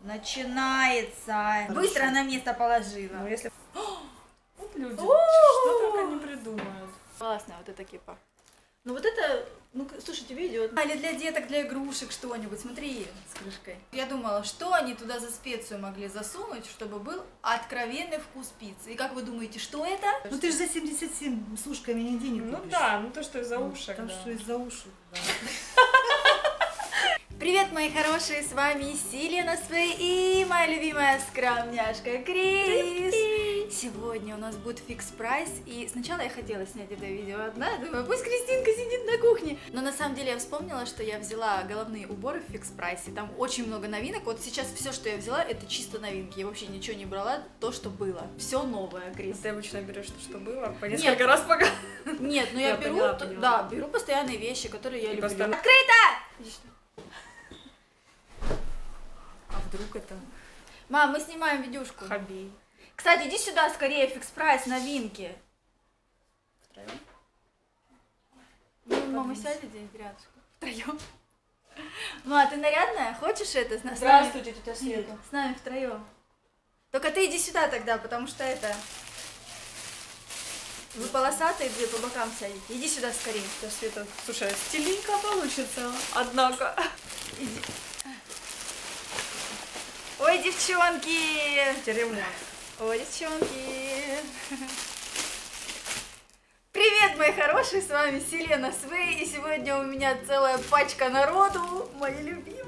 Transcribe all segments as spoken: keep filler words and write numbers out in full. Начинается. Хорошо. Быстро на место положила. Ну, если... Вот люди, что только не придумают. Классно, вот это кипа. Ну вот это, ну слушайте, видео. А, или для деток, для игрушек что-нибудь, смотри, с крышкой. Я думала, что они туда за специю могли засунуть, чтобы был откровенный вкус пиццы. И как вы думаете, что это? Ну ты же за семьдесят семь с ушками нигде не купишь. Ну да, ну то, что из-за ушек. Ну, то, да. что из-за ушек, да. Привет, мои хорошие, с вами Силена Свэй и моя любимая скромняшка Крис. Сегодня у нас будет Фикс Прайс, и сначала я хотела снять это видео одна, думаю, пусть Кристинка сидит на кухне. Но на самом деле я вспомнила, что я взяла головные уборы в Фикс Прайсе, там очень много новинок. Вот сейчас все, что я взяла, это чисто новинки, я вообще ничего не брала, то, что было. Все новое, Крис. А ты обычно берешь то, что было, по несколько Нет. раз пока. Нет, ну я, я беру, поняла, поняла. да, беру постоянные вещи, которые я и люблю. Поставлю. Открыто! Вдруг это... Мам, мы снимаем видюшку. Хобби. Кстати, иди сюда скорее, Фикс Прайс, новинки. Втроем? Ну, мама, сядь здесь рядышком. Втроем. Ма, ты нарядная? Хочешь это? С нами... Здравствуйте, тетя Света. С нами втроем. Только ты иди сюда тогда, потому что это... Вы полосатые, две по бокам сядете. Иди сюда скорее. Тетя Света, слушай, стильненько получится, однако. Иди. Ой, девчонки! Теремок. Ой, девчонки! Привет, мои хорошие, с вами Силена Свэй, и сегодня у меня целая пачка народу, мои любимые!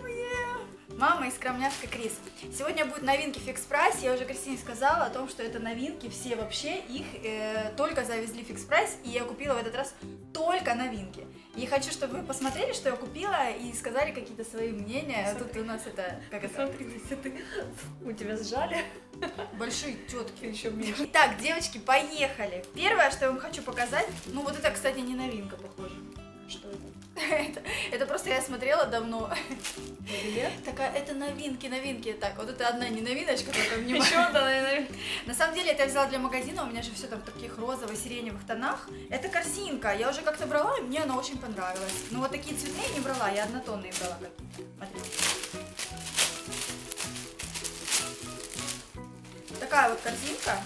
Мама и скромняшка Крис. Сегодня будут новинки Фикс Прайс, я уже Кристине сказала о том, что это новинки, все вообще их э, только завезли Фикс Прайс, и я купила в этот раз только новинки. И хочу, чтобы вы посмотрели, что я купила, и сказали какие-то свои мнения. Смотри. А тут у нас это... Как это? Смотри, если ты... У тебя сжали. Большие тетки. Еще меньше. Итак, девочки, поехали. Первое, что я вам хочу показать... Ну, вот это, кстати, не новинка, похоже. Что это? это? Это просто я смотрела давно. Такая, это новинки, новинки. Так, вот это одна не новиночка, только внимание. Еще одна новинка. На самом деле, это я взяла для магазина, у меня же все там в таких розово-сиреневых тонах. Это корзинка, я уже как-то брала, и мне она очень понравилась. Но вот такие цветные я не брала, я однотонные брала. Смотри. Такая вот корзинка.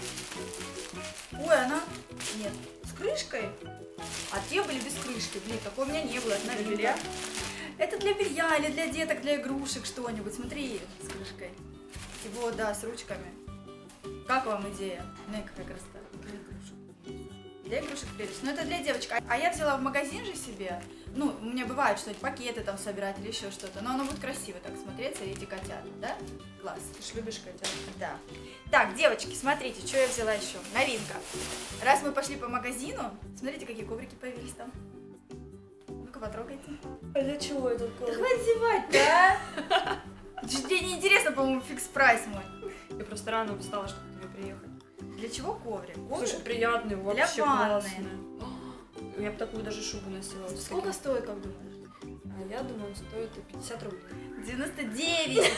Ой, она... Нет. С крышкой. А те были без крышки, блин, такой у меня не было. Для белья. Это для белья или для деток, для игрушек что-нибудь. Смотри, с крышкой. Его, да, с ручками. Как вам идея? Нека как раз так. Для игрушек. Для игрушек прелесть. Но это для девочек. А я взяла в магазин же себе. Ну, у меня бывает что-нибудь, пакеты там собирать или еще что-то. Но оно будет красиво так смотреться, эти котята, да? Класс. Ты ж любишь котят. Да. Так, девочки, смотрите, что я взяла еще. Новинка. Раз мы пошли по магазину, смотрите, какие коврики появились там. Ну-ка, потрогайте. А для чего этот коврик? Да хватит зевать, да? Тебе неинтересно, по-моему, Фикс Прайс мой. Я просто рано устала, чтобы к тебе приехать. Для чего коврик? Слушай, приятный, вообще классный. Я бы такую даже шубу носила. Сколько вот стоит, как думаешь? А я думаю, он стоит пятьдесят рублей. девяносто девять!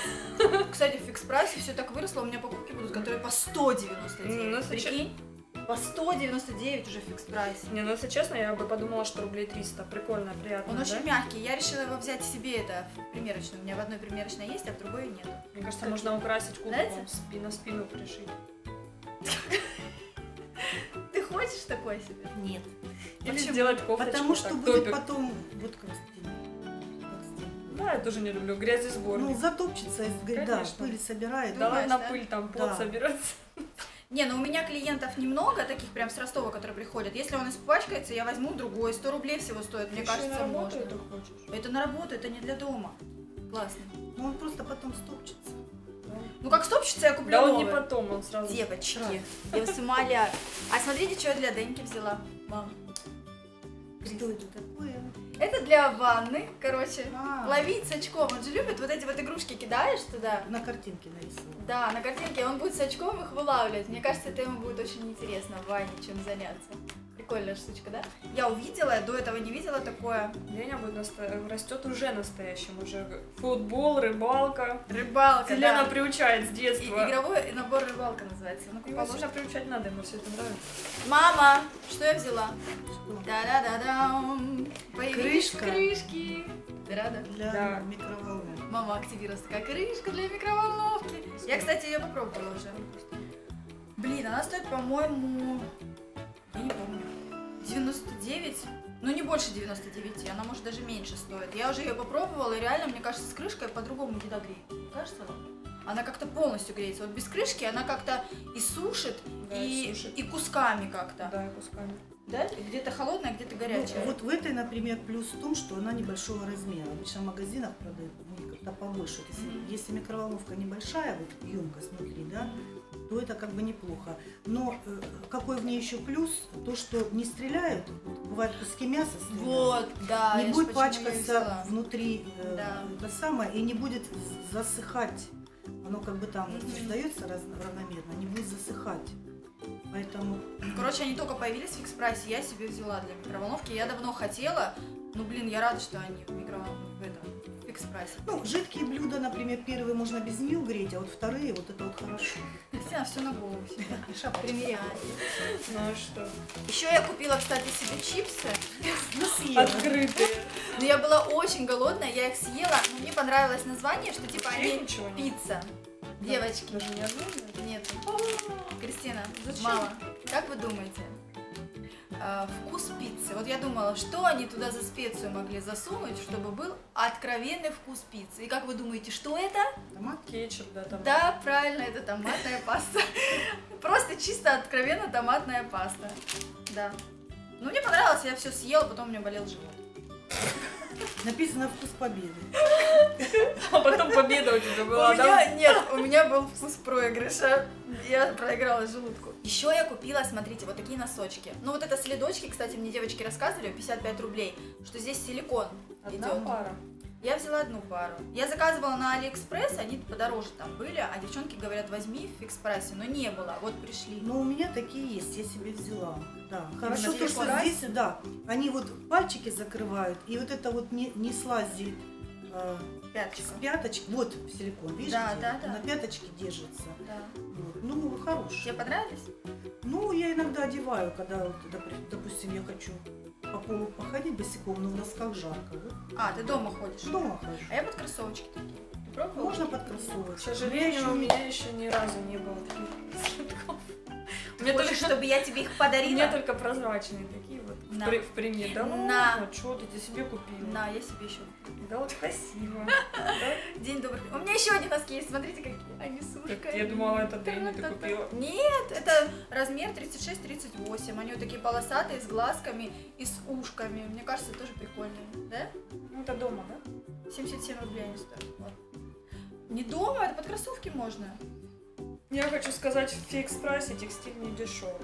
Кстати, в Фикс Прайсе все так выросло. У меня покупки будут, которые по сто девяносто девять. Прикинь? По сто девяносто девять уже в Фикс Прайсе. Не, ну если честно, я бы подумала, что рублей триста. Прикольно, приятно. Он да? очень мягкий. Я решила его взять себе это в примерочную. У меня в одной примерочной есть, а в другой нет. Мне кажется, как можно это? украсить кубиком, спи на спину пришить. Ты хочешь такой себе? Нет. Или сделать кофточку. Потому что так, будет топик. потом вот как стиль. Да, я тоже не люблю грязи сборник. Ну, затопчется, да, пыль собирает. Давай на да? пыль там пот да. собираться. Не, ну у меня клиентов немного, таких прям с Ростова, которые приходят. Если он испачкается, я возьму другой. сто рублей всего стоит, мне Еще кажется, на можно. Это, это на работу, это не для дома. Классно. Ну, он просто потом стопчется. Ну как стопчется, я куплю Да новый. он не потом, он сразу. Девочки, сразу. я вас умоляю. А смотрите, что я для Деньки взяла. Мам. Что это такое? Это для ванны, короче. А. Ловить с очком. Он же любит вот эти вот игрушки, кидаешь туда. На картинке нарисовал. Да, на картинке. Он будет с очком их вылавливать. Мне кажется, это ему будет очень интересно в ванне, чем заняться. Прикольная штучка, да? Я увидела, я до этого не видела такое. Леня будет наста... растет уже настоящим. Уже футбол, рыбалка. Рыбалка, Селена да. приучает с детства. И игровой набор рыбалка называется. Ну, его нужно приучать надо, ему все это нравится. Мама, что я взяла? Да-да-да-да. Появились крышки. Ты рада? Для да. микроволновки. Мама активировалась такая крышка для микроволновки. Я, кстати, ее попробовала уже. Блин, она стоит, по-моему, я не помню, девяносто девять. Ну, не больше девяноста девяти, она, может, даже меньше стоит. Я уже ее попробовала, и реально, мне кажется, с крышкой по-другому еда греет. Кажется, она как-то полностью греется. Вот без крышки она как-то и сушит, да, и, и, сушит. и кусками как-то. Да, и кусками. Да? Где-то холодная, где-то горячая. Ну, вот в этой, например, плюс в том, что она небольшого размера. Обычно в магазинах продают как-то побольше. Если, mm-hmm. если микроволновка небольшая, вот емкость внутри, да, то это как бы неплохо. Но э, какой в ней еще плюс? То, что не стреляют, бывают куски мяса стреляют. Вот, да. Не будет пачкаться внутри э, да. это самое, и не будет засыхать. Оно как бы там mm-hmm. создается равномерно, не будет засыхать. Поэтому... Короче, они только появились в Фикс Прайсе, я себе взяла для микроволновки. Я давно хотела, но, блин, я рада, что они в микроволновке, в Фикс Прайсе. Ну, жидкие блюда, например, первые можно без нее греть, а вот вторые, вот это вот хорошо. Кристина, все на голову себе. Шапка примеряет. Ну а что? Еще я купила, кстати, себе чипсы. Открытые. Но я была очень голодная, я их съела, но мне понравилось название, что типа они пицца. Девочки. Даже не одну? Нет. Кристина, мама, как вы думаете, э, вкус пиццы? Вот я думала, что они туда за специю могли засунуть, чтобы был откровенный вкус пиццы. И как вы думаете, что это? Томат? Кетчуп, да, томат. Да, правильно, это томатная паста. Просто чисто откровенно томатная паста. Да. Ну, мне понравилось, я все съела, потом у меня болел живот. Написано «Вкус победы». А потом победа у тебя была, у да? Меня, нет, у меня был вкус проигрыша. Я проиграла желудку. Еще я купила, смотрите, вот такие носочки. Ну вот это следочки, кстати, мне девочки рассказывали, пятьдесят пять рублей, что здесь силикон Одна идет. Пара. Я взяла одну пару. Я заказывала на AliExpress, они подороже там были, а девчонки говорят, возьми в Фикс Прайсе, но не было, вот пришли. Но у меня такие есть, я себе взяла. Да. Хорошо, то, что здесь, да, они вот пальчики закрывают, и вот это вот не, не слазит э, с пяточки, вот силикон, видишь, да, да, да. на пяточке держится. Да. Вот. Ну, хорошие. Тебе понравились? Ну, я иногда одеваю, когда, вот, допустим, я хочу по полу походить босиком, но в носках жарко. А, ты дома ходишь? Дома хожу. А я под кроссовочки такие. Ты пробовала? Можно под кроссовочки. К сожалению, у меня еще ни разу не было таких следков. Мне только, чтобы я тебе их подарила? У меня только прозрачные такие вот, в пример. Да ну, что ты, ты себе купила? На, я себе еще купила. Да вот красиво. День добрый. У меня еще одни носки есть, смотрите, какие они с ушками. Я думала, это ты не купила. Нет, это размер тридцать шесть тридцать восемь, они вот такие полосатые, с глазками и с ушками. Мне кажется, тоже прикольные, да? Ну, это дома, да? семьдесят семь рублей они стоят. Не дома, это под кроссовки можно. Я хочу сказать, в Фикс Прайсе текстиль не дешевый.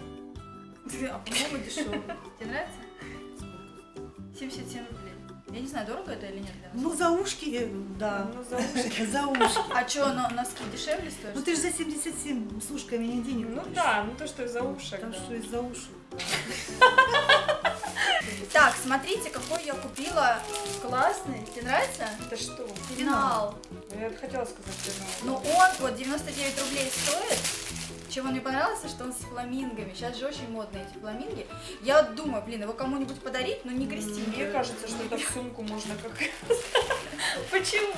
А по-моему дешевый. Тебе нравится? семьдесят семь рублей. Я не знаю, дорого это или нет для нас. Ну за ушки, да. Ну за ушки. За ушки. А что, носки дешевле стоят? Ну ты же за семьдесят семь с ушками не денег. Ну да, ну то, что из-за ушек. Потому что из-за ушек. Так, смотрите, какой я купила. Классный. Тебе нравится? Это что? Финал. Я хотела сказать финал. Ну он вот девяносто девять рублей стоит. Чем он мне понравился, что он с фламингами. Сейчас же очень модные эти фламинги. Я думаю, блин, его кому-нибудь подарить, но не Кристине. Мне кажется, что это в сумку можно как... Почему?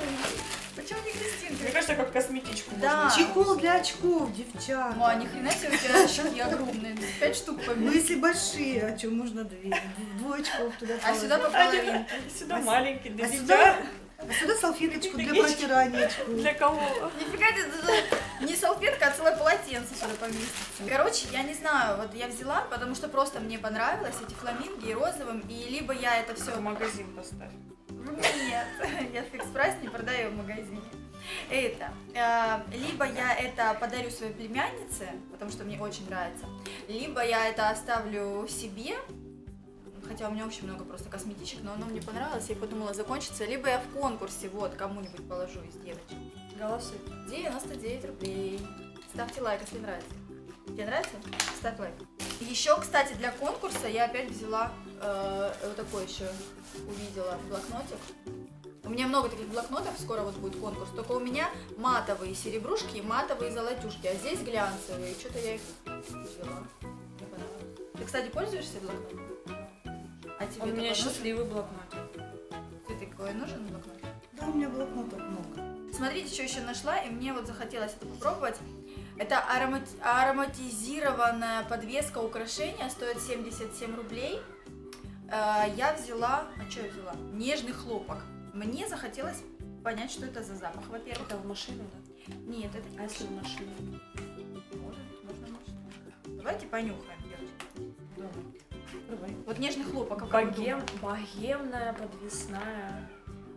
Почему не Кристинка? Мне кажется, как косметичку можно. Чехол для очков, девчата. А, ни хрена себе, у тебя очки огромные. Пять штук помимо. Ну, если большие, а что, можно две. Двое очков туда. А сюда по половинке. Сюда маленький, да сюда. А сюда салфеточку для протирания. Для кого? Нифига ты, не салфетка, а целое полотенце сюда поместится. Короче, я не знаю, вот я взяла, потому что просто мне понравилось эти фламинги и розовым, и либо я это все... В магазин поставь. Нет, я в Фикс Прайс не продаю в магазине. Это, э, либо я это подарю своей племяннице, потому что мне очень нравится, либо я это оставлю себе. Хотя у меня очень много просто косметичек, но оно мне понравилось, я подумала, закончится. Либо я в конкурсе, вот, кому-нибудь положу из девочек. Голосуй. девяносто девять рублей. Ставьте лайк, если нравится. Тебе нравится? Ставь лайк. Еще, кстати, для конкурса я опять взяла, э, вот такой еще увидела блокнотик. У меня много таких блокнотов, скоро вот будет конкурс. Только у меня матовые серебрушки и матовые золотюшки, а здесь глянцевые. Что-то я их взяла. Мне понравилось. Ты, кстати, пользуешься блокнотом? А тебе у меня счастливый блокнот. Ты такой Твой нужен блокнот? Да, у меня блокнотов много. Смотрите, что еще нашла, и мне вот захотелось это попробовать. Это аромати... ароматизированная подвеска украшения, стоит семьдесят семь рублей. Я взяла, а что я взяла? Нежный хлопок. Мне захотелось понять, что это за запах. Во-первых, это в машину, да? Нет, это не а если в машину. Можно, можно, можно. Давайте понюхаем, девочки. Давай. Давай. Вот нежный хлопок. Богем, богемная, подвесная.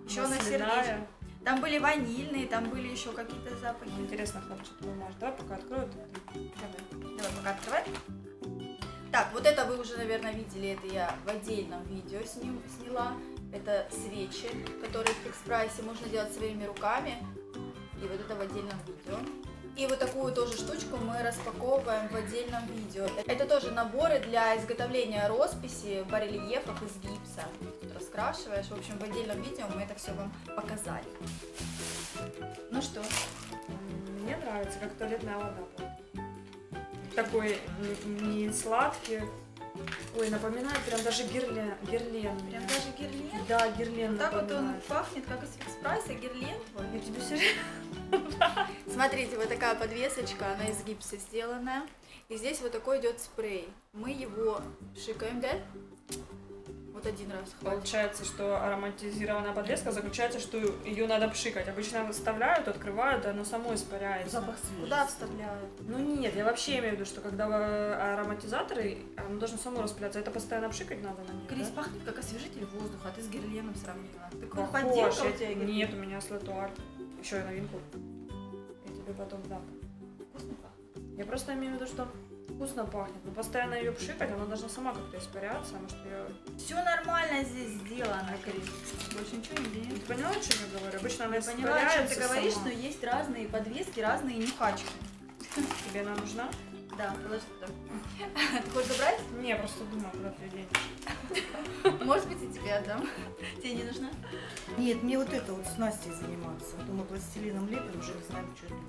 Еще на сердечке. Там были ванильные, там были еще какие-то запахи. Интересно, хлопчик, ты можешь. Давай пока открою. Давай. Давай пока открывай. Так, вот это вы уже, наверное, видели, это я в отдельном видео с ним сняла. Это свечи, которые в Фикс Прайсе можно делать своими руками. И вот это в отдельном видео. И вот такую тоже штучку мы распаковываем в отдельном видео. Это тоже наборы для изготовления росписи, барельефов из гипса. Тут раскрашиваешь. В общем, в отдельном видео мы это все вам показали. Ну что? Мне нравится, как туалетная вода. Такой не сладкий. Ой, напоминает прям даже герлен. герлен. Прям даже герлен? Да, герлен. Вот так напоминает. Вот он пахнет, как из Фикс Прайса, герлен. Ой, я тебе все... Смотрите, вот такая подвесочка, она из гипса сделанная. И здесь вот такой идет спрей. Мы его пшикаем, да? Вот один раз. Хватит. Получается, что ароматизированная подвеска заключается, что ее надо пшикать. Обычно вставляют, открывают, оно само испаряется. Запах свежести. Куда вставляют? Ну нет, я вообще имею в виду, что когда ароматизаторы, оно должно само распыляться. Это постоянно пшикать надо на нее. Крис, да? Пахнет как освежитель воздуха, а ты с герленом сравнила. Ты похож, я тебя... Нет, у меня слетуар. Еще я новинку. Я тебе потом дам. Вкусно пахнет. Я просто имею в виду, что... Вкусно пахнет, но постоянно ее пшикать, она должна сама как-то испаряться, потому что ее... Все нормально здесь сделано, Крис. Больше ничего не делаем. Ты поняла, о чем я говорю? Обычно она я испаряется поняла, о чем ты сама. Говоришь, что есть разные подвески, разные нюхачки. Тебе она нужна? Да, положи туда. Ты хочешь забрать? Не, просто думаю, куда ты денешь. Может быть, и тебе отдам. Тебе не нужна? Нет, мне вот это вот с Настей заниматься. А то мы пластилином лепим, уже не знаем, что делать.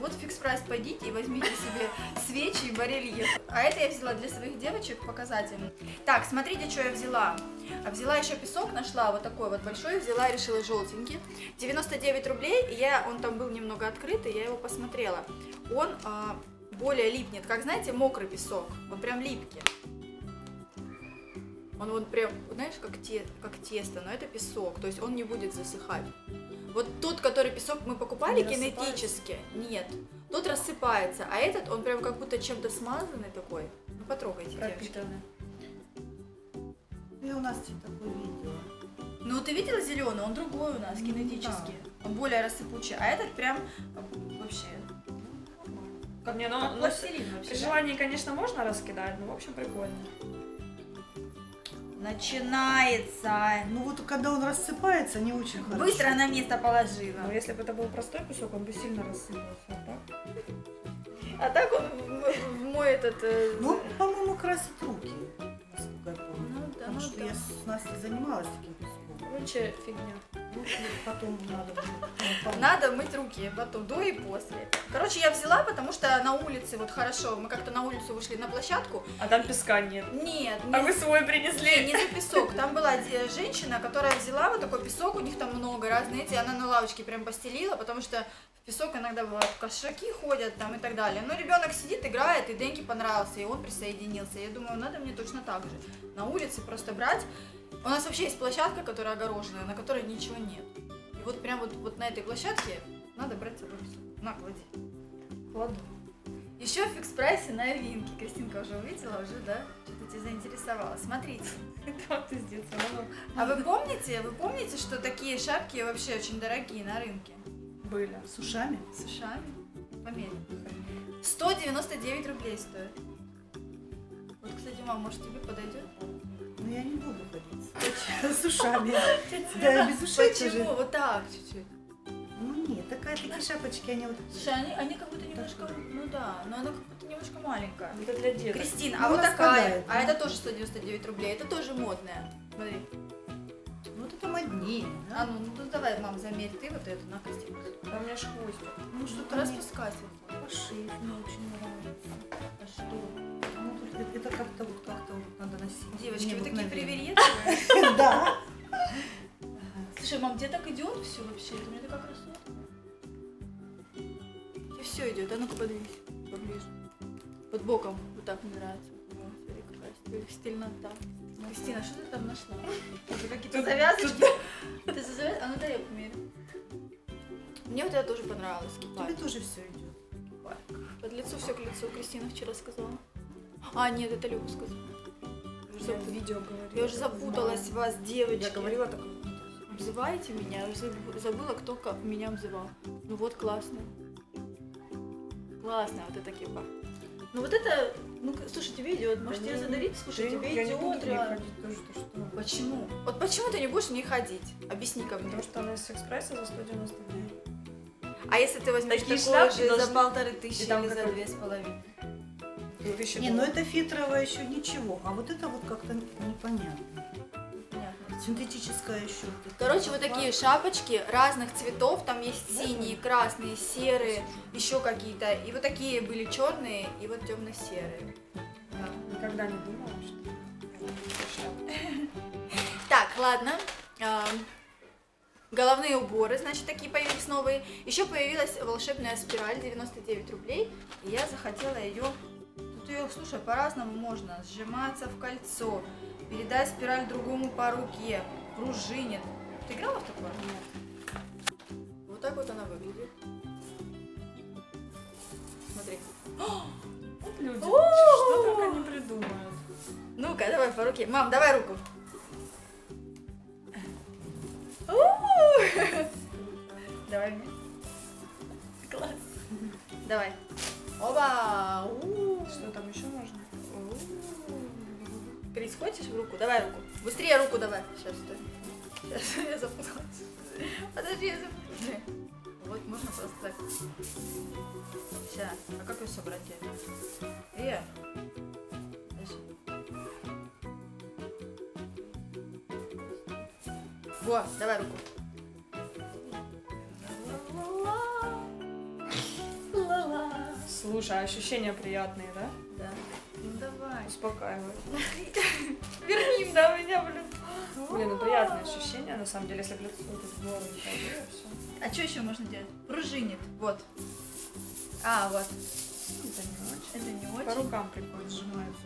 Вот в Фикс Прайс пойдите и возьмите себе свечи и барельеф. А это я взяла для своих девочек показательно. Так, смотрите, что я взяла. Взяла еще песок, нашла вот такой вот большой, взяла и решила желтенький. девяносто девять рублей, я, он там был немного открытый, я его посмотрела. Он э, более липнет, как, знаете, мокрый песок. Он прям липкий. Он вот прям, знаешь, как, те, как тесто, но это песок, то есть он не будет засыхать. Вот тот, который песок мы покупали не кинетически, нет, тот рассыпается, а этот, он прям как будто чем-то смазанный такой. Ну потрогайте, пропитанный. И у нас такое видео. Ну ты видела зеленый, он другой у нас, кинетический, да. Он более рассыпучий, а этот прям вообще... Как, не, ну, как пластилин вообще. При желании, да? Конечно, можно раскидать, но в общем прикольно. Начинается. Ну вот когда он рассыпается, не очень быстро хорошо. Быстро на место положила. Но если бы это был простой песок, он бы сильно рассыпался. А так он в мой этот... Ну, по-моему, красит руки. Ну, да, потому что я с Настей занималась таким песком. Короче, фигня. Потом надо будет. Надо мыть руки потом, до и после. Короче, я взяла, потому что на улице, вот хорошо, мы как-то на улицу вышли на площадку. А там песка нет. Нет. А вы свой принесли? Нет, не за песок. Там была женщина, которая взяла вот такой песок, у них там много разных, и она на лавочке прям постелила, потому что в песок иногда бывают кошаки ходят там и так далее. Но ребенок сидит, играет, и Деньке понравился, и он присоединился. Я думаю, надо мне точно так же. На улице просто брать. У нас вообще есть площадка, которая огороженная, на которой ничего нет. И вот прям вот, вот на этой площадке надо брать собой все. На, клади. Кладу. Еще в Фикс Прайсе новинки. Кристинка уже увидела, уже, да? Что-то тебя заинтересовало. Смотрите. А вы помните, вы помните, что такие шапки вообще очень дорогие на рынке? Были. С ушами? С ушами. Померь. сто девяносто девять рублей стоит. Вот, кстати, мам, может тебе подойдет? Ну я не буду ходить с ушами. Да, без ушей. Почему? Вот так чуть-чуть. Ну нет, такая, такие шапочки, они вот... Они как будто немножко... Ну да, но она как будто немножко маленькая. Это для деток. Кристина, а вот такая. А это тоже сто девяносто девять рублей, это тоже модная. Смотри. Вот это моднее. А ну, ну давай, мам, замерь ты вот эту на Кристину. А у меня ж хвостик. Ну что-то распускать. Пошив, мне очень нравится. А что? Это как-то вот, как-то вот надо носить. Девочки, мне вы вот такие привередливые. Да. Вообще, это мне такая красота. И все идет. А ну-ка подвинься поближе. Под боком. Вот так мне нравится. Смотри, стильнота. Кристина, что ты там нашла? Уже какие-то завязочки. Ты завязываешь? А ну дай я померю. Мне вот это тоже понравилось. Тебе тоже все идет. Под лицо все к лицу. Кристина вчера сказала. А, нет, это Люба сказала. Я видео говорила. Я уже запуталась в вас, девочки. Я говорила так. Обзываете меня? Я забыла, кто как меня обзывал. Ну вот, классно. Классно, вот это кепа. Ну вот это, ну слушай, тебе идет, может да тебе задарить, слушай, да тебе я идет. Не буду реально. Ходить, тоже, то, что... Почему? Вот почему ты не будешь не ходить? Объясни ко мне. Потому что она из Фикс Прайса за сто девяносто девять. А если ты возьмешь такие шляпки должны... за полторы тысячи или за какой? Две с половиной? Тысячи не, ну это фетровое еще ничего, а вот это вот как-то непонятно. Синтетическая еще. Короче, вот такие шапочки разных цветов. Там есть синие, красные, серые, еще какие-то. И вот такие были черные, и вот темно-серые. Да. Никогда не думала, что... Так, ладно. Головные уборы, значит, такие появились новые. Еще появилась волшебная спираль, девяносто девять рублей. И я захотела ее... Тут ее, слушай, по-разному можно. Сжиматься в кольцо. Передай спираль другому по руке. Пружинит. Ты играла в такое? Нет. Вот так вот она выглядит. Смотри. Вот люди. Что только они придумают. Ну-ка, давай по руке. Мам, давай руку. Давай мне. Класс. Давай. Опа! Что там еще можно? Крис, хочешь в руку? Давай руку. Быстрее руку давай. Сейчас, стой. Сейчас, я запуталась. Подожди, я запуталась. Вот, можно просто так. Сейчас. А как ее собрать? Э! Во, давай руку. Слушай, ощущения приятные, да? Да. Ну давай. Успокаивай. Верни на меня, блин. Блин, ну приятное ощущение, на самом деле, если глядеть в голову не пойдет, все. А что еще можно делать? Пружинит. Вот. А, вот. Это не очень. Это не очень. По рукам прикольно сжимаются.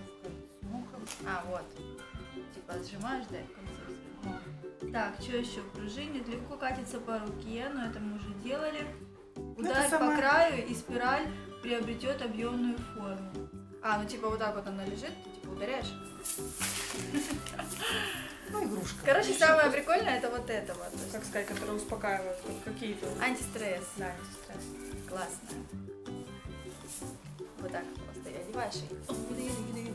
А, вот. Типа сжимаешь, да, в конце. Так, что еще? Пружинит. Легко катится по руке, но это мы уже делали. Ударь по краю, и спираль приобретет объемную форму. А, ну типа вот так вот она лежит, ты типа ударяешь. Ну, игрушка. Короче, самое прикольное это вот это вот. Как сказать, которое успокаивает, какие-то... Антистресс. Да, антистресс. Классно. Вот так просто я одеваешь и...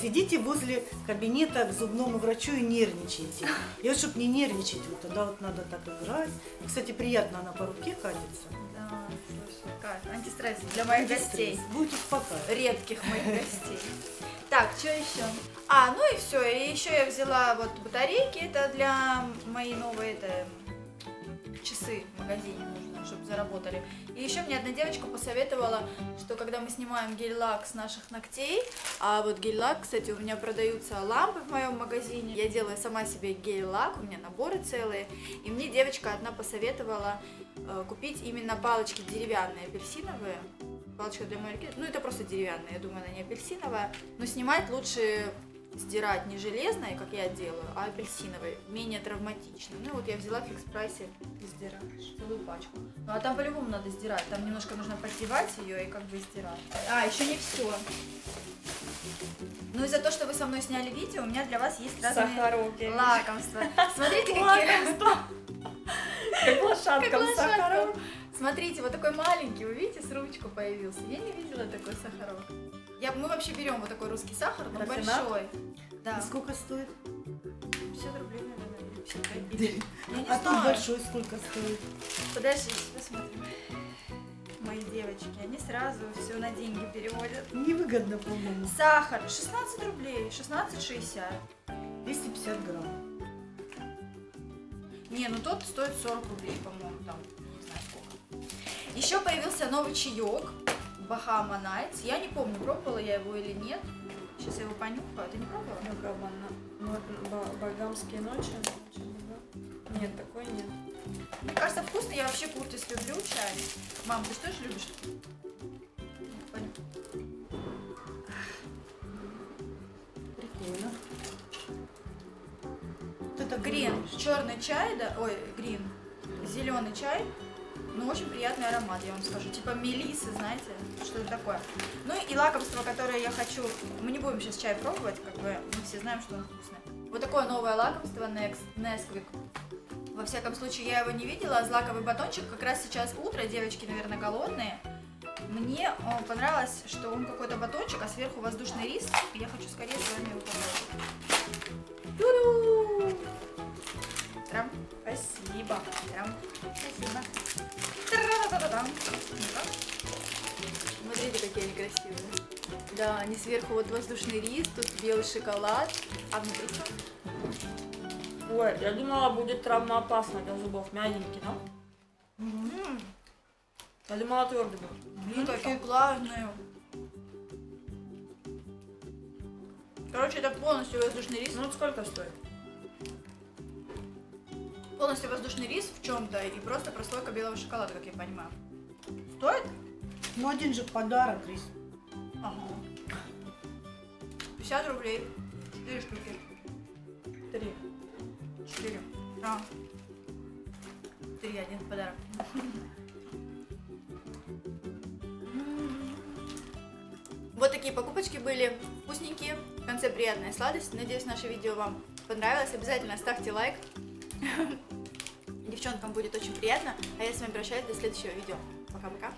Сидите возле кабинета к зубному врачу и нервничайте. Я, чтобы не нервничать, вот тогда вот надо так играть. Кстати, приятно она по руке катится. Да. Антистресс для моих Антистресс. Гостей. Будет успокаивать. Редких моих гостей. Так, что еще? А, ну и все. И еще я взяла вот батарейки. Это для моей новой это, часы в магазине нужно, чтобы заработали. И еще мне одна девочка посоветовала, что когда мы снимаем гель-лак с наших ногтей, а вот гель-лак, кстати, у меня продаются лампы в моем магазине. Я делаю сама себе гель-лак, у меня наборы целые. И мне девочка одна посоветовала купить именно палочки деревянные, апельсиновые. Палочка для маркета. Ну, это просто деревянная, я думаю, она не апельсиновая. Но снимать лучше сдирать не железной, как я делаю, а апельсиновой. Менее травматично. Ну, вот я взяла в Фикс Прайсе и сдираешь целую пачку. Ну, а там по-любому надо сдирать. Там немножко нужно поддевать ее и как бы сдирать. А, еще не все. Ну, из-за того, что вы со мной сняли видео, у меня для вас есть разные Сахаруки. Лакомства. Смотрите, какие... Как лошадка в сахарок. Смотрите, вот такой маленький, вы видите, с ручку появился. Я не видела такой сахарок. Я, мы вообще берем вот такой русский сахар, но большой. Да. И сколько стоит? пятьдесят рублей, наверное. Я не а знаю. Тут большой сколько стоит? Подожди, посмотрим. Мои девочки, они сразу все на деньги переводят. Невыгодно, по-моему. Сахар шестнадцать рублей, шестнадцать шестьдесят. двести пятьдесят грамм. Не, ну тот стоит сорок рублей, по-моему, там, не знаю сколько. Еще появился новый чаек, Bahama Найтс. Я не помню, пробовала я его или нет. Сейчас я его понюхаю. Ты не пробовала? Багамские ночи. Нет, такой нет. Мне кажется, вкусно. Я вообще куртис люблю, чай. Мам, ты что же любишь? Прикольно. Вот это грин. Черный чай, да? Ой, грин. Зеленый чай. Ну, очень приятный аромат, я вам скажу. Типа мелисы, знаете, что это такое. Ну, и лакомство, которое я хочу... Мы не будем сейчас чай пробовать, как бы мы все знаем, что он вкусный. Вот такое новое лакомство Nestwig. Во всяком случае, я его не видела. Злаковый батончик, как раз сейчас утро, девочки, наверное, голодные. Мне понравилось, что он какой-то батончик, а сверху воздушный рис. Я хочу скорее с вами его попробовать. Трам. Спасибо. Трам. Спасибо. Та-да-да-да-да. Смотрите, какие они красивые. Да, они сверху вот воздушный рис, тут белый шоколад. А внутри что? Ой, я думала, будет травмоопасно для зубов. Мягенький, да? М-м-м. Я думала, твердый был. Блин, такие плавные. Короче, это полностью воздушный рис. Ну, вот сколько стоит? Полностью воздушный рис в чем-то и просто прослойка белого шоколада, как я понимаю. Стоит? Ну, один же подарок, Крис. Ага. пятьдесят рублей. четыре штуки. Три. Четыре. А. Три, один подарок. Вот такие покупочки были. Вкусненькие. В конце приятная сладость. Надеюсь, наше видео вам понравилось. Обязательно ставьте лайк. Девчонкам будет очень приятно. А я с вами прощаюсь до следующего видео. Пока-пока.